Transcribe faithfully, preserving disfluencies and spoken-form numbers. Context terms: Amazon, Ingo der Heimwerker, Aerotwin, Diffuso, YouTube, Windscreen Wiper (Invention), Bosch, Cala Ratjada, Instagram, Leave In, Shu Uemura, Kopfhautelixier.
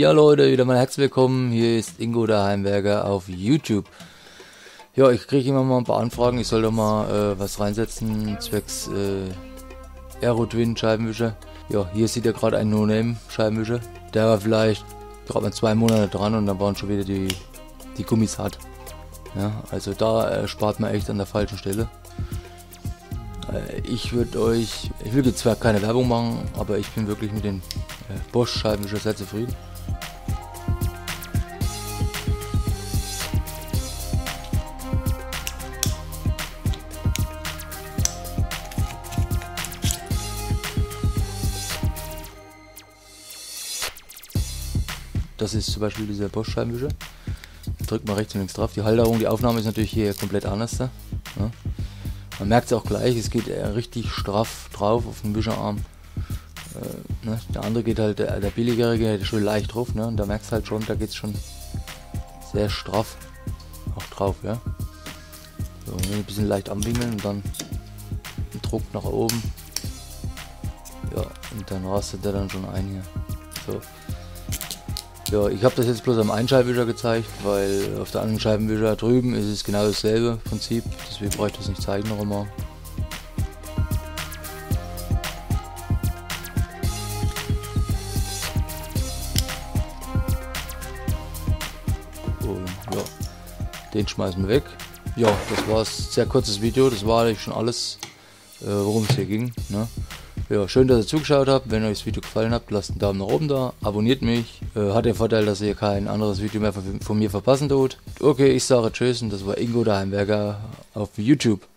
Ja Leute, wieder mal herzlich willkommen, hier ist Ingo der Heimwerker auf YouTube. Ja, ich kriege immer mal ein paar Anfragen, ich soll doch mal äh, was reinsetzen, zwecks äh, Aerotwin Scheibenwischer. Ja, hier sieht ihr gerade einen No-Name Scheibenwischer, der war vielleicht gerade mal zwei Monate dran und dann waren schon wieder die, die Gummis hart. Ja, also da äh, spart man echt an der falschen Stelle. Ich würde euch, ich will jetzt zwar keine Werbung machen, aber ich bin wirklich mit den äh, Bosch Scheibenwischer sehr zufrieden. Das ist zum Beispiel dieser Bosch Scheibenwischer. Drückt mal rechts und links drauf. Die Halterung, die Aufnahme ist natürlich hier komplett anders da. Ja. Man merkt es auch gleich, es geht richtig straff drauf auf den Wischerarm. Äh, ne? Der andere geht halt, der, der billigere geht schon leicht drauf, ne? Und da merkst du halt schon, da geht es schon sehr straff auch drauf. Ja? So, ein bisschen leicht anwinkeln und dann Druck nach oben. Ja, und dann rastet er dann schon ein hier. So. Ja, ich habe das jetzt bloß am einen Scheibenwischer gezeigt, weil auf der anderen Scheibenwischer drüben ist es genau dasselbe Prinzip, deswegen brauche ich das nicht zeigen noch einmal. Und ja, den schmeißen wir weg. Ja, das war ein sehr kurzes Video, das war eigentlich schon alles, äh, worum es hier ging, ne? Ja, schön, dass ihr zugeschaut habt. Wenn euch das Video gefallen hat, lasst einen Daumen nach oben da, abonniert mich. Äh, hat den Vorteil, dass ihr kein anderes Video mehr von, von mir verpassen tut. Okay, ich sage Tschüss und das war Ingo der Heimwerker auf YouTube.